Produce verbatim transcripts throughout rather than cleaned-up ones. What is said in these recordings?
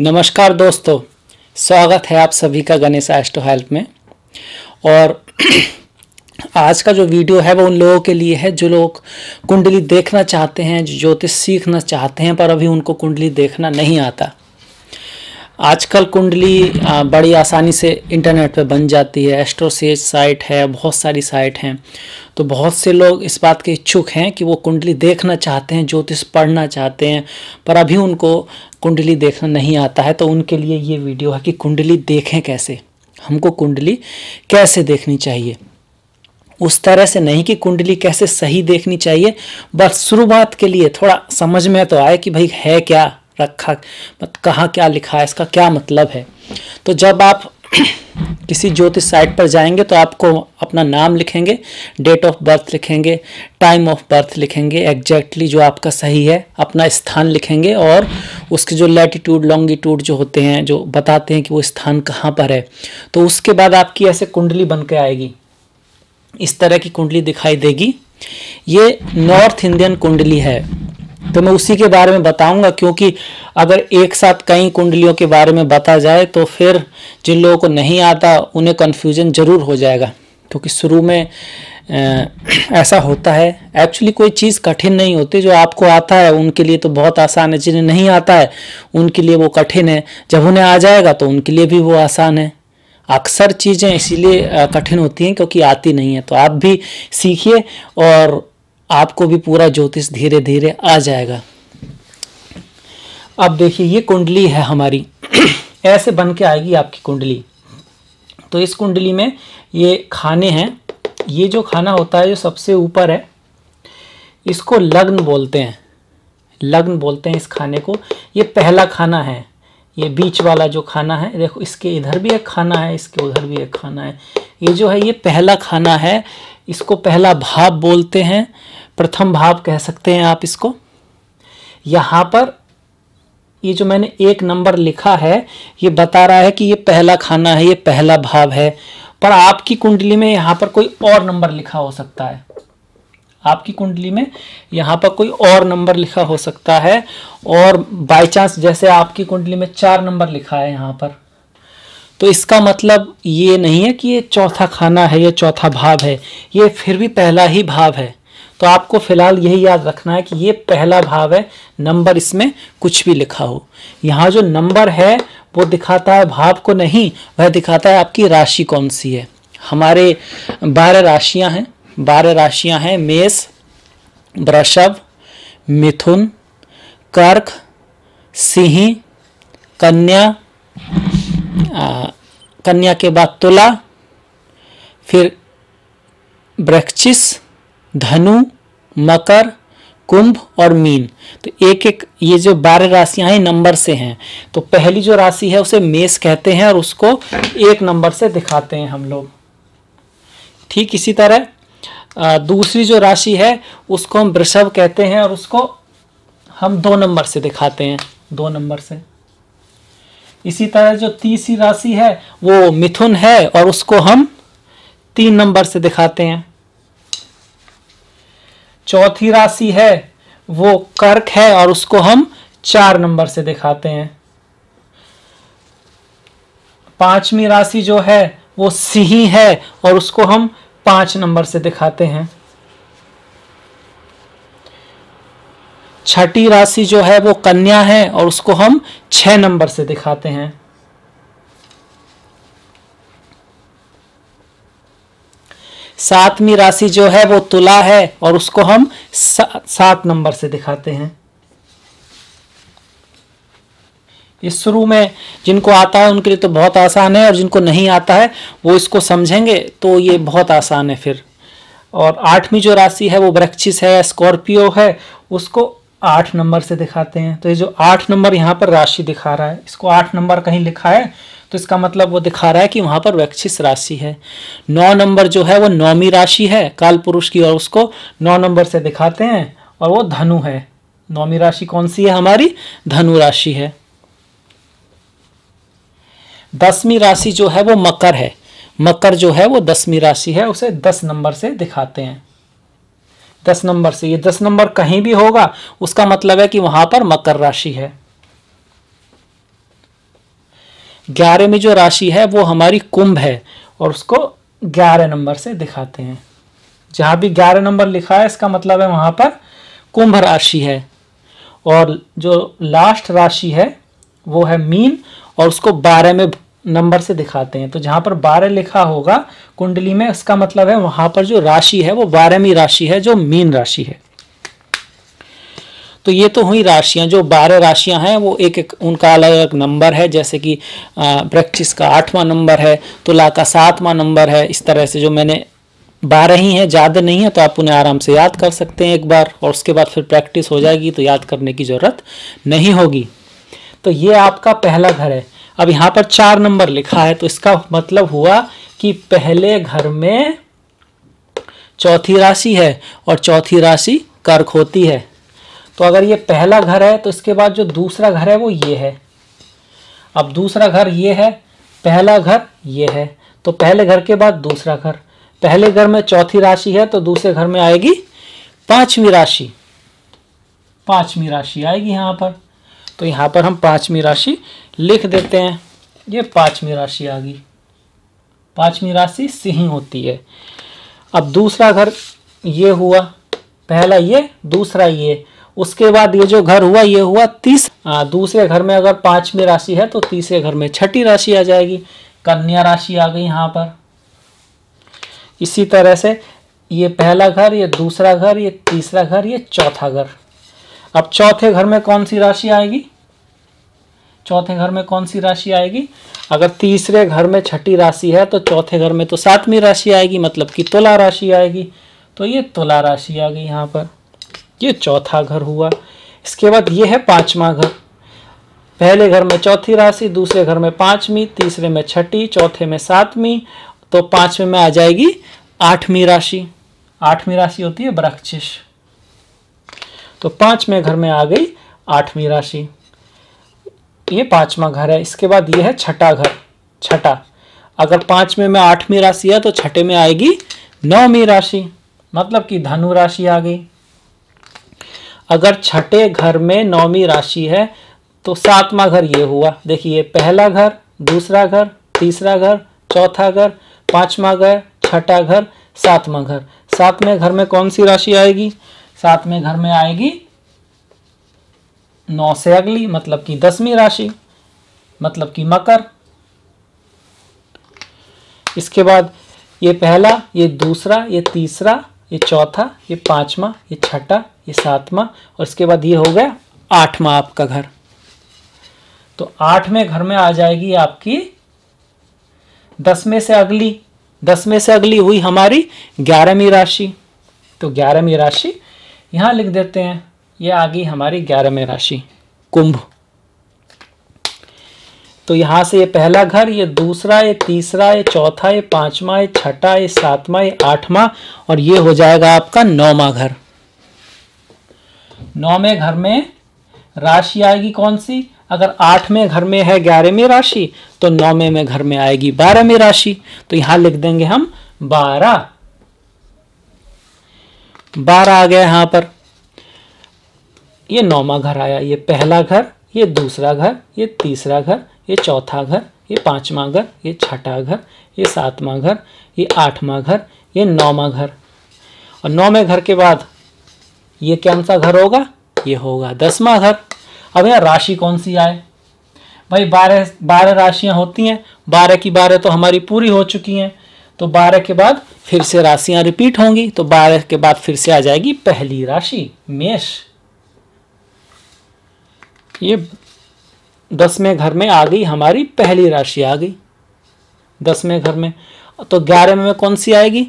नमस्कार दोस्तों, स्वागत है आप सभी का गणेश एस्ट्रो हेल्प में। और आज का जो वीडियो है वो उन लोगों के लिए है जो लोग कुंडली देखना चाहते हैं, जो ज्योतिष सीखना चाहते हैं पर अभी उनको कुंडली देखना नहीं आता। आजकल कुंडली बड़ी आसानी से इंटरनेट पे बन जाती है, एस्ट्रोसेज साइट है, बहुत सारी साइट हैं। तो बहुत से लोग इस बात के इच्छुक हैं कि वो कुंडली देखना चाहते हैं, ज्योतिष पढ़ना चाहते हैं पर अभी उनको कुंडली देखना नहीं आता है। तो उनके लिए ये वीडियो है कि कुंडली देखें कैसे, हमको कुंडली कैसे देखनी चाहिए। उस तरह से नहीं कि कुंडली कैसे सही देखनी चाहिए, बस शुरुआत के लिए थोड़ा समझ में तो आए कि भाई है क्या रखा, मत कहाँ क्या लिखा है, इसका क्या मतलब है। तो जब आप किसी ज्योतिष साइट पर जाएंगे तो आपको अपना नाम लिखेंगे, डेट ऑफ बर्थ लिखेंगे, टाइम ऑफ बर्थ लिखेंगे, एग्जैक्टली जो आपका सही है अपना स्थान लिखेंगे और उसके जो लैटिट्यूड लॉन्गिट्यूड जो होते हैं जो बताते हैं कि वो स्थान कहाँ पर है। तो उसके बाद आपकी ऐसे कुंडली बन के आएगी, इस तरह की कुंडली दिखाई देगी। ये नॉर्थ इंडियन कुंडली है, तो मैं उसी के बारे में बताऊंगा क्योंकि अगर एक साथ कई कुंडलियों के बारे में बता जाए तो फिर जिन लोगों को नहीं आता उन्हें कन्फ्यूजन ज़रूर हो जाएगा, क्योंकि शुरू में ऐसा होता है। एक्चुअली कोई चीज़ कठिन नहीं होती, जो आपको आता है उनके लिए तो बहुत आसान है, जिन्हें नहीं आता है उनके लिए वो कठिन है, जब उन्हें आ जाएगा तो उनके लिए भी वो आसान है। अक्सर चीज़ें इसीलिए कठिन होती हैं क्योंकि आती नहीं है। तो आप भी सीखिए और आपको भी पूरा ज्योतिष धीरे धीरे आ जाएगा। अब देखिए, ये कुंडली है हमारी, ऐसे बन के आएगी आपकी कुंडली। तो इस कुंडली में ये खाने हैं, ये जो खाना होता है जो सबसे ऊपर है इसको लग्न बोलते हैं, लग्न बोलते हैं इस खाने को। ये पहला खाना है, ये बीच वाला जो खाना है, देखो इसके इधर भी एक खाना है, इसके उधर भी एक खाना है। ये जो है ये पहला खाना है, इसको पहला भाव बोलते हैं, प्रथम भाव कह सकते हैं आप इसको। यहाँ पर ये जो मैंने एक नंबर लिखा है ये बता रहा है कि ये पहला खाना है, ये पहला भाव है, पर आपकी कुंडली में यहाँ पर कोई और नंबर लिखा हो सकता है। आपकी कुंडली में यहाँ पर कोई और नंबर लिखा हो सकता है, और बाय चांस जैसे आपकी कुंडली में चार नंबर लिखा है यहाँ पर, तो इसका मतलब ये नहीं है कि ये चौथा खाना है, ये चौथा भाव है, ये फिर भी पहला ही भाव है। तो आपको फिलहाल यही याद रखना है कि ये पहला भाव है, नंबर इसमें कुछ भी लिखा हो। यहाँ जो नंबर है वो दिखाता है भाव को नहीं, वह दिखाता है आपकी राशि कौन सी है। हमारे बारह राशियाँ हैं, बारह राशियाँ हैं मेष, वृषभ, मिथुन, कर्क, सिंह, कन्या, आ, कन्या के बाद तुला, फिर वृश्चिक, धनु, मकर, कुंभ और मीन। तो एक एक ये जो बारह राशियां हैं नंबर से हैं। तो पहली जो राशि है उसे मेष कहते हैं और उसको एक नंबर से दिखाते हैं हम लोग। ठीक इसी तरह आ, दूसरी जो राशि है उसको हम वृषभ कहते हैं और उसको हम दो नंबर से दिखाते हैं, दो नंबर से। इसी तरह जो तीसरी राशि है वो मिथुन है और उसको हम तीन नंबर से दिखाते हैं। चौथी राशि है वो कर्क है और उसको हम चार नंबर से दिखाते हैं। पांचवी राशि जो है वो सिंह है और उसको हम पांच नंबर से दिखाते हैं। छठी राशि जो है वो कन्या है और उसको हम छह नंबर से दिखाते हैं। सातवीं राशि जो है वो तुला है और उसको हम सा, सात नंबर से दिखाते हैं। इस शुरू में जिनको आता है उनके लिए तो बहुत आसान है, और जिनको नहीं आता है वो इसको समझेंगे तो ये बहुत आसान है फिर। और आठवीं जो राशि है वो वृश्चिक है, स्कॉर्पियो है, उसको आठ नंबर से दिखाते हैं। तो ये जो आठ नंबर यहाँ पर राशि दिखा रहा है, इसको आठ नंबर कहीं लिखा है तो इसका मतलब वो दिखा रहा है कि वहाँ पर वृश्चिक राशि है। नौ नंबर जो है वो नौवीं राशि है काल पुरुष की और उसको नौ नंबर से दिखाते हैं, और वो धनु है। नौवीं राशि कौन सी है हमारी? धनु राशि है। दसवीं राशि जो है वो मकर है, मकर जो है वो दसवीं राशि है, उसे दस नंबर से दिखाते हैं, दस नंबर से। ये दस नंबर कहीं भी होगा उसका मतलब है कि वहां पर मकर राशि है। ग्यारह में जो राशि है वो हमारी कुंभ है और उसको ग्यारह नंबर से दिखाते हैं। जहाँ भी ग्यारह नंबर लिखा है इसका मतलब है वहाँ पर कुंभ राशि है। और जो लास्ट राशि है वो है मीन और उसको बारह में नंबर से दिखाते हैं। तो जहाँ पर बारह लिखा होगा कुंडली में इसका मतलब है वहाँ पर जो राशि है वो बारहवीं राशि है जो मीन राशि है। तो ये तो हुई राशियाँ, जो बारह राशियाँ हैं वो एक एक उनका अलग अलग नंबर है, जैसे कि वृश्चिक का आठवां नंबर है, तुला का सातवां नंबर है। इस तरह से जो मैंने बारह ही हैं, ज़्यादा नहीं है, तो आप उन्हें आराम से याद कर सकते हैं एक बार और उसके बाद फिर प्रैक्टिस हो जाएगी तो याद करने की ज़रूरत नहीं होगी। तो ये आपका पहला घर है। अब यहाँ पर चार नंबर लिखा है तो इसका मतलब हुआ कि पहले घर में चौथी राशि है और चौथी राशि कर्क होती है। तो अगर ये पहला घर है तो इसके बाद जो दूसरा घर है वो ये है। अब दूसरा घर ये है, पहला घर ये है, तो पहले घर के बाद दूसरा घर। पहले घर में चौथी राशि है तो दूसरे घर में आएगी पांचवी राशि, पांचवी राशि आएगी यहाँ पर। तो यहाँ पर हम पांचवी राशि लिख देते हैं, ये पांचवी राशि आ गई। पांचवी राशि सिंह होती है। अब दूसरा घर ये हुआ, पहला ये, दूसरा ये, उसके बाद ये जो घर हुआ ये हुआ तीसरा। दूसरे घर में अगर पांचवी राशि है तो तीसरे घर में छठी राशि आ जाएगी, कन्या राशि आ गई यहाँ पर। इसी तरह से ये पहला घर, ये दूसरा घर, ये तीसरा घर, ये चौथा घर। अब चौथे घर में कौन सी राशि आएगी, चौथे घर में कौन सी राशि आएगी? अगर तीसरे घर में छठी राशि है तो चौथे घर में तो सातवीं राशि आएगी, मतलब कि तुला राशि आएगी। तो ये तुला राशि आ गई यहाँ पर, ये चौथा घर हुआ। इसके बाद ये है पांचवा घर, पहले घर में चौथी राशि, दूसरे घर में पांचवीं, तीसरे में छठी, चौथे में सातवीं, तो पांचवें में आ जाएगी आठवीं राशि। आठवीं राशि होती है वृश्चिक, तो पांचवें घर में आ गई आठवीं राशि, ये पांचवा घर है। इसके बाद ये है छठा घर, छठा, अगर पांचवें में आठवीं राशि है तो छठे में आएगी नौवीं राशि, मतलब कि धनु राशि आ गई। अगर छठे घर में नौवीं राशि है तो सातवां घर ये हुआ। देखिए पहला घर, दूसरा घर, तीसरा घर, चौथा घर, पांचवा घर, छठा घर, सातवां घर। सातवें घर में कौन सी राशि आएगी? सातवें घर में आएगी नौ से अगली, मतलब कि दसवीं राशि, मतलब कि मकर। इसके बाद ये पहला, ये दूसरा, ये तीसरा, ये चौथा, ये पांचवा, ये छठा, ये सातवां, और इसके बाद ये हो गया आठवां आपका घर। तो आठवें घर में आ जाएगी आपकी दसवें से अगली, दसवें से अगली हुई हमारी ग्यारहवीं राशि। तो ग्यारहवीं राशि यहाँ लिख देते हैं, ये आ गई हमारी ग्यारहवीं राशि कुंभ। तो यहाँ से ये पहला घर, ये दूसरा, ये तीसरा, ये चौथा, ये पांचवा, ये छठा, ये सातवां, ये आठवां, और ये हो जाएगा आपका नौवां घर। नौवें घर में राशि आएगी कौन सी? अगर आठवें घर में है ग्यारहवीं राशि तो नौवें में घर में आएगी बारहवीं राशि। तो यहाँ लिख देंगे हम बारह, बारह आ गया यहाँ पर। ये नौवां घर आया, ये पहला घर, ये दूसरा घर, ये तीसरा घर, ये चौथा घर, ये पांचवां घर, ये छठा घर, ये सातवां घर, ये आठवां घर, ये नौवां घर। और नौवें घर के बाद ये कौन सा घर होगा? ये होगा दसवां घर। अब यहाँ राशि कौन सी आए भाई? बारह बारह राशियाँ होती हैं, बारह की बारह तो हमारी पूरी हो चुकी हैं, तो बारह के बाद फिर से राशियाँ रिपीट होंगी। तो बारह के बाद फिर से आ जाएगी पहली राशि मेष। ये दसवें घर में आ गई हमारी पहली राशि आ गई दसवें घर में। तो ग्यारहवें में कौन सी आएगी?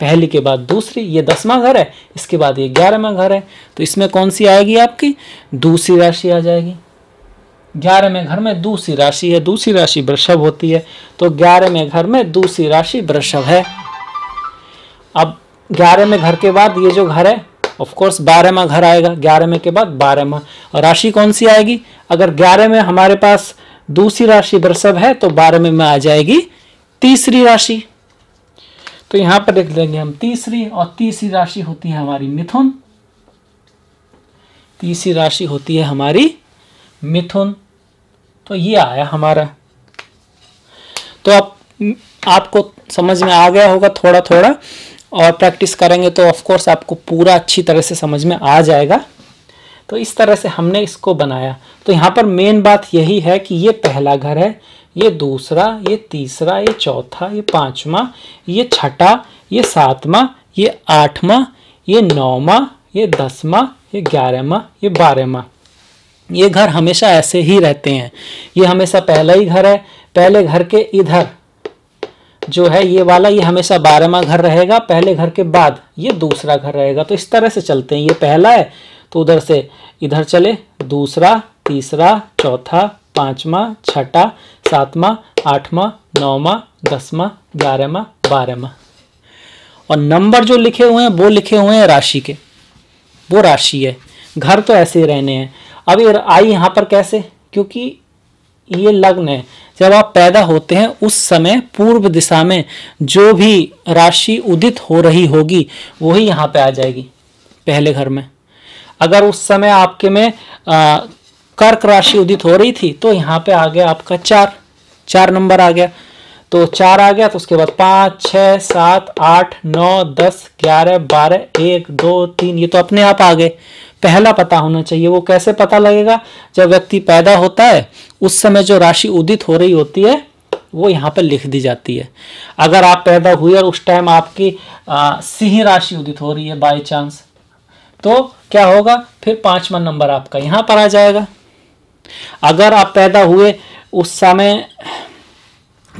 पहली के बाद दूसरी, ये दसवां घर है, इसके बाद ये ग्यारहवां घर है, तो इसमें कौन सी आएगी आपकी? दूसरी राशि आ जाएगी। ग्यारहवें घर में दूसरी राशि है, दूसरी राशि वृषभ होती है, तो ग्यारहवें घर में दूसरी राशि वृषभ है। अब ग्यारहवें घर के बाद ये जो घर है ऑफकोर्स बारहवां घर आएगा, ग्यारहवें के बाद बारहवां, और राशि कौन सी आएगी? अगर ग्यारह में हमारे पास दूसरी राशि वृषभ है तो बारहवें में आ जाएगी तीसरी राशि। तो यहाँ पर लिख देंगे हम तीसरी, और तीसरी राशि होती है हमारी मिथुन। तीसरी राशि होती है हमारी मिथुन। तो ये आया हमारा तो आप आपको समझ में आ गया होगा थोड़ा थोड़ा, और प्रैक्टिस करेंगे तो ऑफकोर्स आपको पूरा अच्छी तरह से समझ में आ जाएगा। तो इस तरह से हमने इसको बनाया। तो यहाँ पर मेन बात यही है कि ये पहला घर है, ये दूसरा, ये तीसरा, ये चौथा, ये पाँचवा, ये छठा, ये सातवां, ये आठवां, ये नौवां, ये दसवां, ये ग्यारहवां, ये बारहवां। ये घर हमेशा ऐसे ही रहते हैं। ये हमेशा पहला ही घर है, पहले घर के इधर जो है ये वाला, ये हमेशा बारहवां घर रहेगा, पहले घर के बाद ये दूसरा घर रहेगा। तो इस तरह से चलते हैं, ये पहला है तो उधर से इधर चले, दूसरा, तीसरा, चौथा, पाँचवा, छठा, सातवां, आठवां, नौवां, दसवां, ग्यारहवां, बारहवां। और नंबर जो लिखे हुए हैं वो लिखे हुए हैं राशि के, वो राशि है। घर तो ऐसे ही रहने हैं। अब ये आई यहाँ पर कैसे, क्योंकि ये लग्न है। जब आप पैदा होते हैं उस समय पूर्व दिशा में जो भी राशि उदित हो रही होगी वही यहाँ पे आ जाएगी पहले घर में। अगर उस समय आपके में आ, कर्क राशि उदित हो रही थी तो यहाँ पे आ गया आपका चार, चार नंबर आ गया। तो चार आ गया तो उसके बाद पाँच, छः, सात, आठ, नौ, दस, ग्यारह, बारह, एक, दो, तीन, ये तो अपने आप आ गए। पहला पता होना चाहिए। वो कैसे पता लगेगा, जब व्यक्ति पैदा होता है उस समय जो राशि उदित हो रही होती है वो यहाँ पर लिख दी जाती है। अगर आप पैदा हुए और उस टाइम आपकी आ, सिंह राशि उदित हो रही है बाय चांस, तो क्या होगा, फिर पाँचवा नंबर आपका यहाँ पर आ जाएगा। अगर आप पैदा हुए उस समय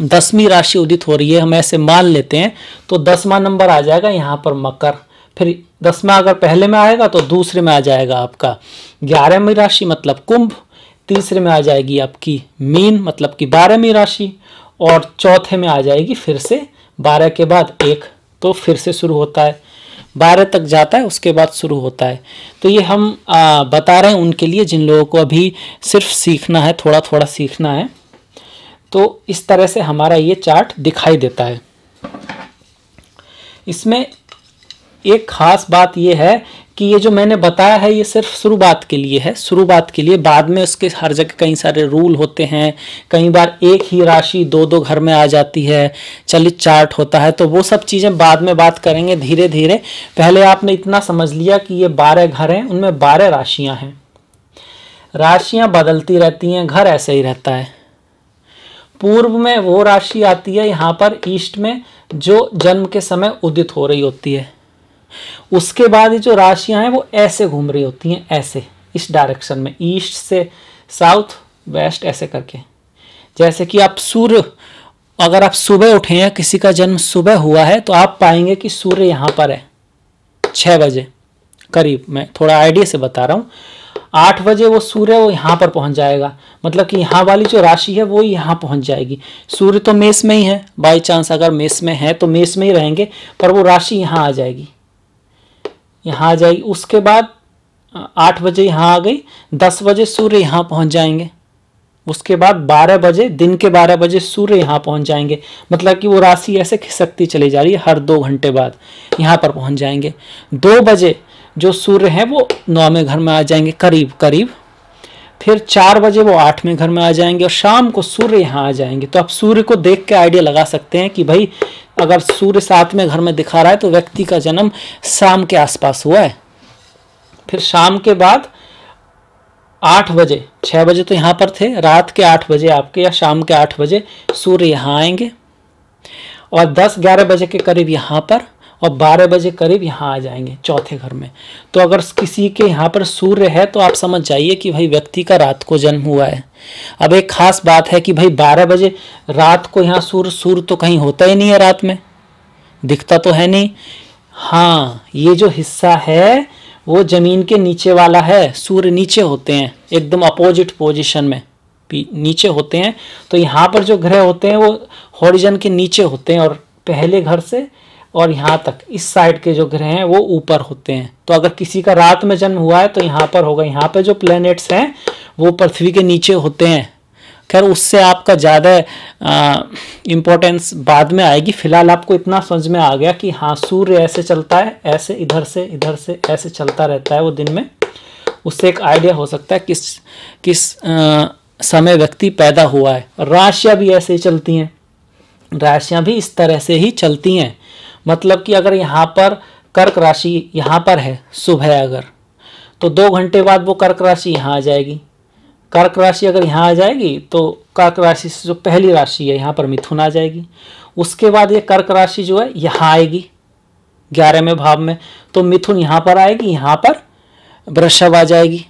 दसवीं राशि उदित हो रही है, हम ऐसे मान लेते हैं, तो दसवां नंबर आ जाएगा यहाँ पर मकर। फिर दसवां अगर पहले में आएगा तो दूसरे में आ जाएगा आपका ग्यारहवीं राशि मतलब कुंभ, तीसरे में आ जाएगी आपकी मीन मतलब कि बारहवीं राशि, और चौथे में आ जाएगी फिर से बारह के बाद एक। तो फिर से शुरू होता है, बारह तक जाता है, उसके बाद शुरू होता है। तो ये हम आ, बता रहे हैं उनके लिए जिन लोगों को अभी सिर्फ सीखना है, थोड़ा थोड़ा सीखना है। तो इस तरह से हमारा ये चार्ट दिखाई देता है। इसमें एक ख़ास बात ये है कि ये जो मैंने बताया है ये सिर्फ शुरुआत के लिए है, शुरुआत के लिए। बाद में उसके हर जगह कई सारे रूल होते हैं, कई बार एक ही राशि दो दो घर में आ जाती है, चलित चार्ट होता है, तो वो सब चीज़ें बाद में बात करेंगे धीरे धीरे। पहले आपने इतना समझ लिया कि ये बारह घर हैं, उनमें बारह राशियां हैं। राशियां बदलती रहती हैं, घर ऐसे ही रहता है। पूर्व में वो राशि आती है यहाँ पर ईस्ट में जो जन्म के समय उदित हो रही होती है। उसके बाद ये जो राशियां हैं वो ऐसे घूम रही होती हैं, ऐसे इस डायरेक्शन में, ईस्ट से साउथ वेस्ट ऐसे करके। जैसे कि आप सूर्य, अगर आप सुबह उठे हैं, किसी का जन्म सुबह हुआ है, तो आप पाएंगे कि सूर्य यहाँ पर है छः बजे करीब, मैं थोड़ा आइडिया से बता रहा हूँ। आठ बजे वो सूर्य वो यहाँ पर पहुँच जाएगा, मतलब कि यहाँ वाली जो राशि है वो यहाँ पहुँच जाएगी। सूर्य तो मेष में ही है, बाई चांस अगर मेष में है तो मेष में ही रहेंगे, पर वो राशि यहाँ आ जाएगी, यहाँ आ जाएगी। उसके बाद आठ बजे यहाँ आ गई, दस बजे सूर्य यहाँ पहुँच जाएंगे। उसके बाद बारह बजे, दिन के बारह बजे सूर्य यहाँ पहुँच जाएंगे, मतलब कि वो राशि ऐसे खिसकती चली जा रही है, हर दो घंटे बाद यहाँ पर पहुँच जाएंगे। दो बजे जो सूर्य हैं वो नौवें घर में आ जाएंगे करीब करीब। फिर चार बजे वो आठवें घर में आ जाएंगे, और शाम को सूर्य यहाँ आ जाएंगे। तो आप सूर्य को देख के आइडिया लगा सकते हैं कि भाई अगर सूर्य सातवें घर में दिखा रहा है तो व्यक्ति का जन्म शाम के आसपास हुआ है। फिर शाम के बाद आठ बजे, छः बजे तो यहाँ पर थे, रात के आठ बजे आपके या शाम के आठ बजे सूर्य यहाँ आएंगे, और दस ग्यारह बजे के करीब यहाँ पर, और बारह बजे करीब यहाँ आ जाएंगे चौथे घर में। तो अगर किसी के यहाँ पर सूर्य है तो आप समझ जाइए कि भाई व्यक्ति का रात को जन्म हुआ है। अब एक खास बात है कि भाई बारह बजे रात को यहाँ सूर्य सूर्य तो कहीं होता ही नहीं है, रात में दिखता तो है नहीं। हाँ, ये जो हिस्सा है वो ज़मीन के नीचे वाला है, सूर्य नीचे होते हैं एकदम अपोजिट पोजिशन में नीचे होते हैं। तो यहाँ पर जो ग्रह होते हैं वो हॉरिजन के नीचे होते हैं, और पहले घर से और यहाँ तक इस साइड के जो ग्रह हैं वो ऊपर होते हैं। तो अगर किसी का रात में जन्म हुआ है तो यहाँ पर होगा। यहाँ पे जो प्लैनेट्स हैं वो पृथ्वी के नीचे होते हैं। खैर, उससे आपका ज़्यादा इम्पोर्टेंस बाद में आएगी। फिलहाल आपको इतना समझ में आ गया कि हाँ, सूर्य ऐसे चलता है, ऐसे इधर से इधर से ऐसे चलता रहता है वो दिन में। उससे एक आइडिया हो सकता है किस किस आ, समय व्यक्ति पैदा हुआ है। राशियाँ भी ऐसे ही चलती हैं, राशियां भी इस तरह से ही चलती हैं। मतलब कि अगर यहाँ पर कर्क राशि यहाँ पर है सुबह, अगर तो दो घंटे बाद वो कर्क राशि यहाँ आ जाएगी। कर्क राशि अगर यहाँ आ जाएगी तो कर्क राशि से जो पहली राशि है यहाँ पर मिथुन आ जाएगी। उसके बाद ये कर्क राशि जो है यहाँ आएगी ग्यारहवें भाव में, तो मिथुन यहाँ पर आएगी, यहाँ पर वृषभ आ जाएगी।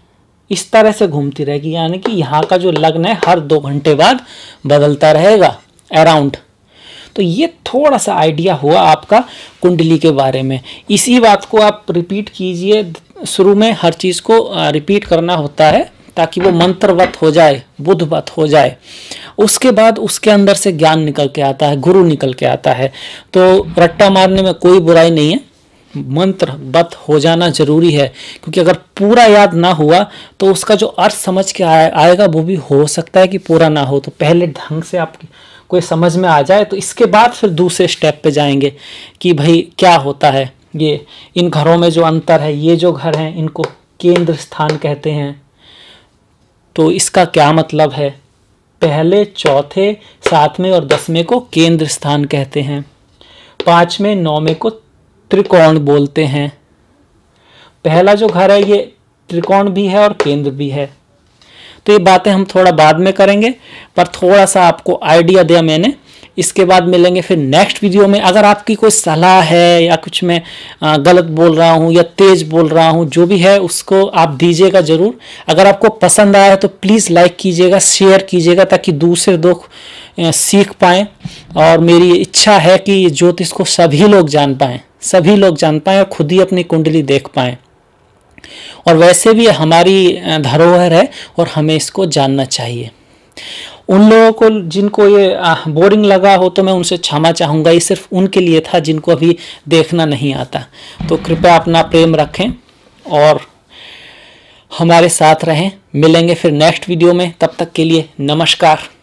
इस तरह से घूमती रहेगी, यानी कि यहाँ का जो लग्न है हर दो घंटे बाद बदलता रहेगा अराउंड। तो ये थोड़ा सा आइडिया हुआ आपका कुंडली के बारे में। इसी बात को आप रिपीट कीजिए, शुरू में हर चीज़ को रिपीट करना होता है ताकि वो मंत्रवत हो जाए, बुद्धवत हो जाए। उसके बाद उसके अंदर से ज्ञान निकल के आता है, गुरु निकल के आता है। तो रट्टा मारने में कोई बुराई नहीं है, मंत्रवत हो जाना जरूरी है, क्योंकि अगर पूरा याद ना हुआ तो उसका जो अर्थ समझ के आए, आएगा वो भी हो सकता है कि पूरा ना हो। तो पहले ढंग से आपकी कोई समझ में आ जाए तो इसके बाद फिर दूसरे स्टेप पे जाएंगे कि भाई क्या होता है। ये इन घरों में जो अंतर है, ये जो घर हैं इनको केंद्र स्थान कहते हैं, तो इसका क्या मतलब है। पहले, चौथे, सातवें और दसवें को केंद्र स्थान कहते हैं। पाँचवें, नौवें को त्रिकोण बोलते हैं। पहला जो घर है ये त्रिकोण भी है और केंद्र भी है। तो ये बातें हम थोड़ा बाद में करेंगे, पर थोड़ा सा आपको आइडिया दिया मैंने। इसके बाद मिलेंगे फिर नेक्स्ट वीडियो में। अगर आपकी कोई सलाह है या कुछ मैं गलत बोल रहा हूँ या तेज बोल रहा हूँ, जो भी है उसको आप दीजिएगा ज़रूर। अगर आपको पसंद आया तो प्लीज़ लाइक कीजिएगा, शेयर कीजिएगा, ताकि दूसरे लोग सीख पाएँ। और मेरी इच्छा है कि ज्योतिष को सभी लोग जान पाएँ, सभी लोग जान पाएँ और खुद ही अपनी कुंडली देख पाएँ। और वैसे भी हमारी धरोहर है और हमें इसको जानना चाहिए। उन लोगों को जिनको ये बोरिंग लगा हो तो मैं उनसे क्षमा चाहूँगा, ये सिर्फ उनके लिए था जिनको अभी देखना नहीं आता। तो कृपया अपना प्रेम रखें और हमारे साथ रहें। मिलेंगे फिर नेक्स्ट वीडियो में, तब तक के लिए नमस्कार।